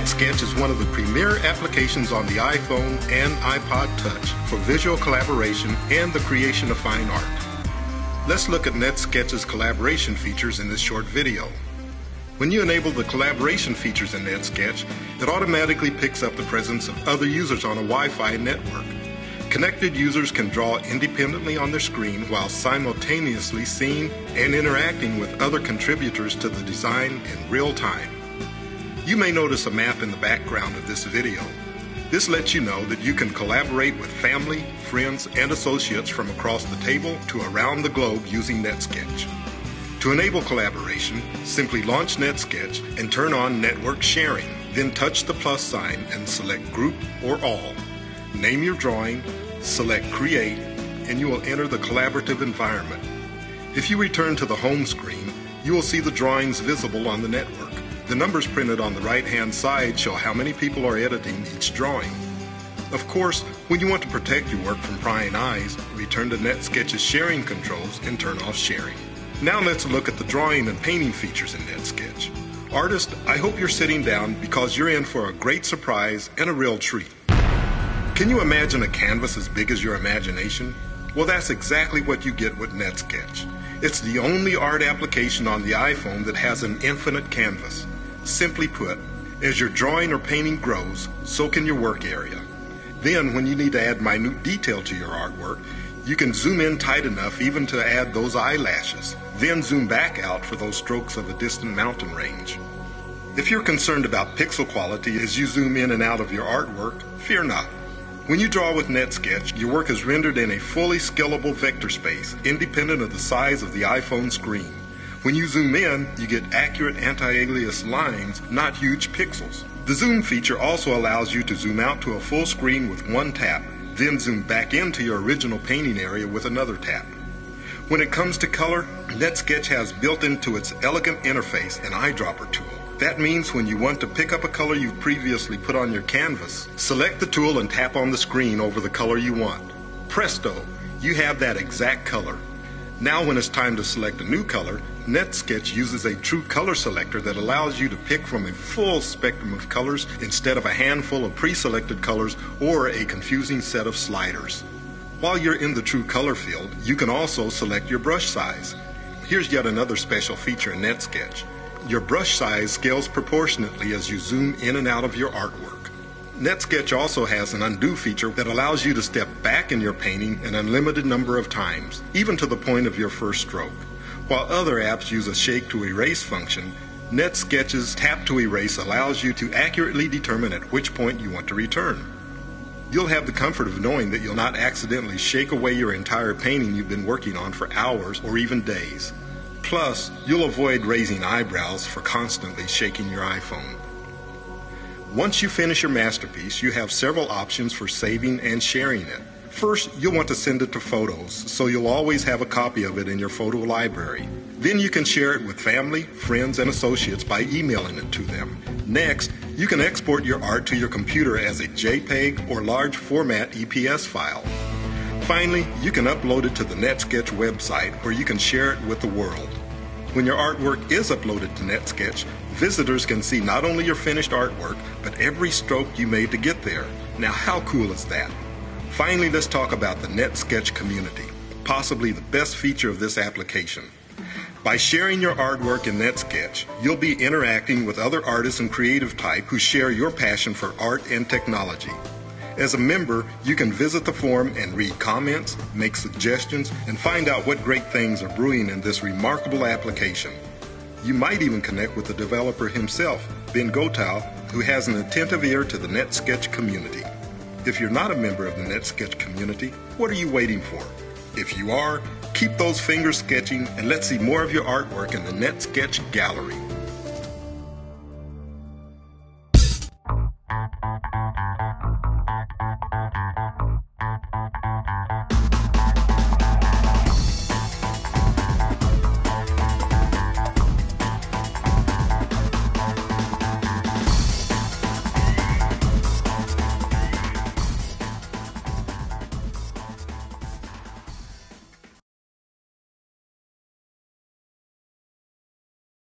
NetSketch is one of the premier applications on the iPhone and iPod Touch for visual collaboration and the creation of fine art. Let's look at NetSketch's collaboration features in this short video. When you enable the collaboration features in NetSketch, it automatically picks up the presence of other users on a Wi-Fi network. Connected users can draw independently on their screen while simultaneously seeing and interacting with other contributors to the design in real time. You may notice a map in the background of this video. This lets you know that you can collaborate with family, friends, and associates from across the table to around the globe using NetSketch. To enable collaboration, simply launch NetSketch and turn on network sharing, then touch the plus sign and select group or all. Name your drawing, select create, and you will enter the collaborative environment. If you return to the home screen, you will see the drawings visible on the network. The numbers printed on the right-hand side show how many people are editing each drawing. Of course, when you want to protect your work from prying eyes, return to NetSketch's sharing controls and turn off sharing. Now let's look at the drawing and painting features in NetSketch. Artist, I hope you're sitting down because you're in for a great surprise and a real treat. Can you imagine a canvas as big as your imagination? Well, that's exactly what you get with NetSketch. It's the only art application on the iPhone that has an infinite canvas. Simply put, as your drawing or painting grows, so can your work area. Then, when you need to add minute detail to your artwork, you can zoom in tight enough even to add those eyelashes, then zoom back out for those strokes of a distant mountain range. If you're concerned about pixel quality as you zoom in and out of your artwork, fear not. When you draw with NetSketch, your work is rendered in a fully scalable vector space, independent of the size of the iPhone screen. When you zoom in, you get accurate anti-alias lines, not huge pixels. The zoom feature also allows you to zoom out to a full screen with one tap, then zoom back into your original painting area with another tap. When it comes to color, NetSketch has built into its elegant interface an eyedropper tool. That means when you want to pick up a color you've previously put on your canvas, select the tool and tap on the screen over the color you want. Presto, you have that exact color. Now when it's time to select a new color, NetSketch uses a true color selector that allows you to pick from a full spectrum of colors instead of a handful of pre-selected colors or a confusing set of sliders. While you're in the true color field, you can also select your brush size. Here's yet another special feature in NetSketch. Your brush size scales proportionately as you zoom in and out of your artwork. NetSketch also has an undo feature that allows you to step back in your painting an unlimited number of times, even to the point of your first stroke. While other apps use a shake to erase function, NetSketch's tap to erase allows you to accurately determine at which point you want to return. You'll have the comfort of knowing that you'll not accidentally shake away your entire painting you've been working on for hours or even days. Plus, you'll avoid raising eyebrows for constantly shaking your iPhone. Once you finish your masterpiece, you have several options for saving and sharing it. First, you'll want to send it to Photos, so you'll always have a copy of it in your photo library. Then you can share it with family, friends, and associates by emailing it to them. Next, you can export your art to your computer as a JPEG or large format EPS file. Finally, you can upload it to the NetSketch website where you can share it with the world. When your artwork is uploaded to NetSketch, visitors can see not only your finished artwork, but every stroke you made to get there. Now, how cool is that? Finally, let's talk about the NetSketch community, possibly the best feature of this application. By sharing your artwork in NetSketch, you'll be interacting with other artists and creative type who share your passion for art and technology. As a member, you can visit the forum and read comments, make suggestions, and find out what great things are brewing in this remarkable application. You might even connect with the developer himself, Ben Gotow, who has an attentive ear to the NetSketch community. If you're not a member of the NetSketch community, what are you waiting for? If you are, keep those fingers sketching and let's see more of your artwork in the NetSketch gallery.